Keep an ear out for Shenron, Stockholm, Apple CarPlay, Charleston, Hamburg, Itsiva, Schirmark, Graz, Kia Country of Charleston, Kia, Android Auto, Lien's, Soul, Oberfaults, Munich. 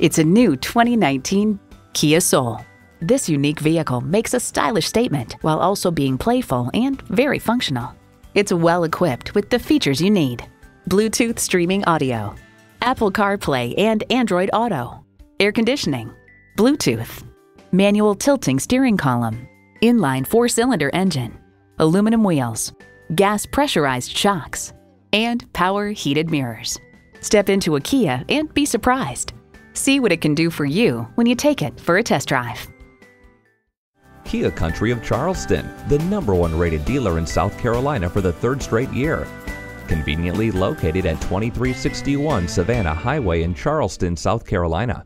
It's a new 2019 Kia Soul. This unique vehicle makes a stylish statement while also being playful and very functional. It's well equipped with the features you need: Bluetooth streaming audio, Apple CarPlay and Android Auto, air conditioning, Bluetooth, manual tilting steering column, inline four-cylinder engine, aluminum wheels, gas pressurized shocks, and power heated mirrors. Step into a Kia and be surprised. See what it can do for you when you take it for a test drive. Kia Country of Charleston, the #1 rated dealer in South Carolina for the 3rd straight year. Conveniently located at 2361 Savannah Highway in Charleston, South Carolina.